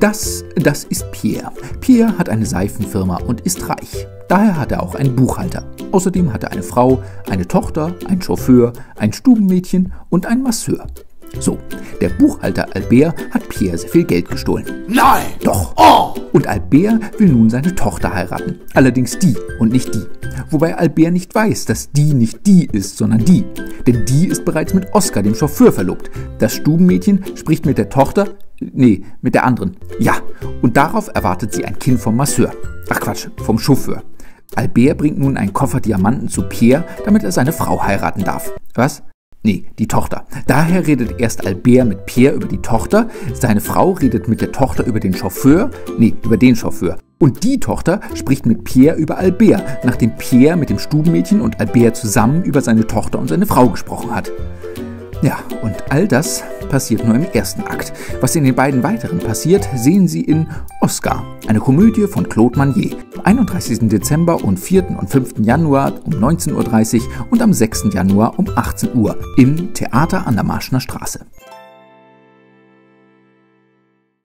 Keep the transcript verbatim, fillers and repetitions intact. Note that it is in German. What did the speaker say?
Das, das ist Pierre. Pierre hat eine Seifenfirma und ist reich. Daher hat er auch einen Buchhalter. Außerdem hat er eine Frau, eine Tochter, einen Chauffeur, ein Stubenmädchen und einen Masseur. So, der Buchhalter Albert hat Pierre sehr viel Geld gestohlen. Nein! Doch! Oh. Und Albert will nun seine Tochter heiraten. Allerdings die und nicht die. Wobei Albert nicht weiß, dass die nicht die ist, sondern die. Denn die ist bereits mit Oscar, dem Chauffeur, verlobt. Das Stubenmädchen spricht mit der Tochter, nee, mit der anderen. Ja, und darauf erwartet sie ein Kind vom Masseur. Ach Quatsch, vom Chauffeur. Albert bringt nun einen Koffer Diamanten zu Pierre, damit er seine Frau heiraten darf. Was? Nee, die Tochter. Daher redet erst Albert mit Pierre über die Tochter, seine Frau redet mit der Tochter über den Chauffeur, nee, über den Chauffeur. Und die Tochter spricht mit Pierre über Albert, nachdem Pierre mit dem Stubenmädchen und Albert zusammen über seine Tochter und seine Frau gesprochen hat. Ja, und all das passiert nur im ersten Akt. Was in den beiden weiteren passiert, sehen Sie in Oscar, eine Komödie von Claude Magnier, am einunddreißigsten Dezember und vierten und fünften Januar um neunzehn Uhr dreißig und am sechsten Januar um achtzehn Uhr im Theater an der Marschner Straße.